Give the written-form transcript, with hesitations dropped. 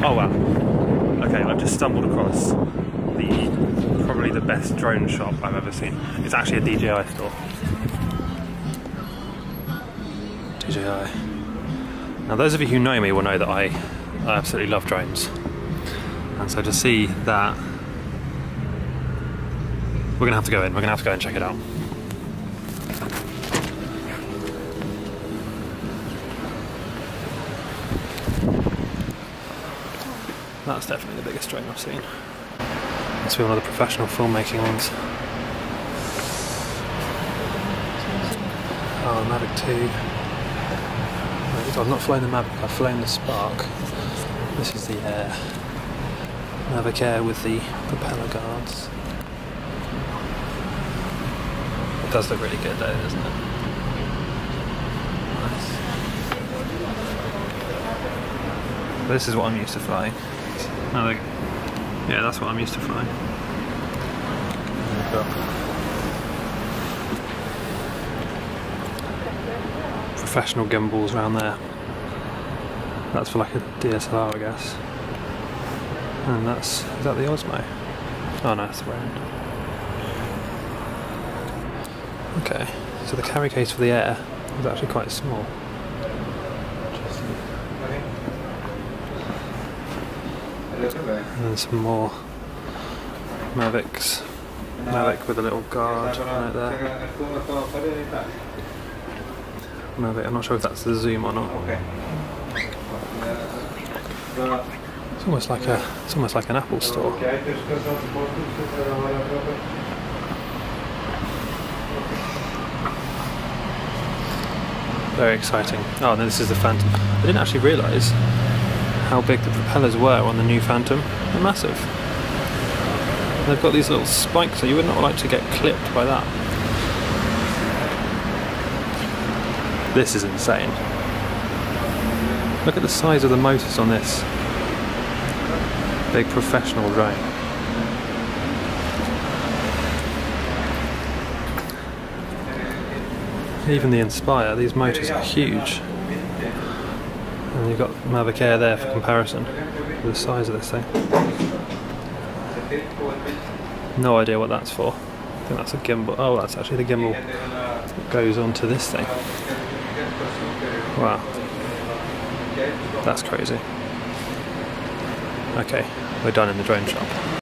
Oh wow. Okay, I've just stumbled across probably the best drone shop I've ever seen. It's actually a DJI store. DJI. Now those of you who know me will know that I absolutely love drones. And so to see that, we're gonna have to go in, we're gonna have to go and check it out. That's definitely the biggest drone I've seen. Must be one of the professional filmmaking ones. Oh, Mavic 2. I've not flown the Mavic, I've flown the Spark. This is the Air. Mavic Air with the propeller guards. It does look really good though, doesn't it? Nice. This is what I'm used to flying. Oh, yeah, that's what I'm used to flying. Professional gimbals around there. That's for like a DSLR, I guess. And that's, is that the Osmo? Oh no, it's the round. Okay, so the carry case for the Air is actually quite small. Interesting. And then some more Mavics. Mavic with a little guard right there. Mavic. I'm not sure if that's the zoom or not. Okay. It's almost like a, it's almost like an Apple store. Very exciting. Oh, and this is the Phantom. I didn't actually realise how big the propellers were on the new Phantom. They're massive. And they've got these little spikes, so you would not like to get clipped by that. This is insane. Look at the size of the motors on this big professional drone. Even the Inspire, these motors are huge. And you've got Mavic Air there for comparison, the size of this thing. No idea what that's for. I think that's a gimbal. Oh, that's actually the gimbal that goes onto this thing. Wow, that's crazy. Okay, we're done in the drone shop.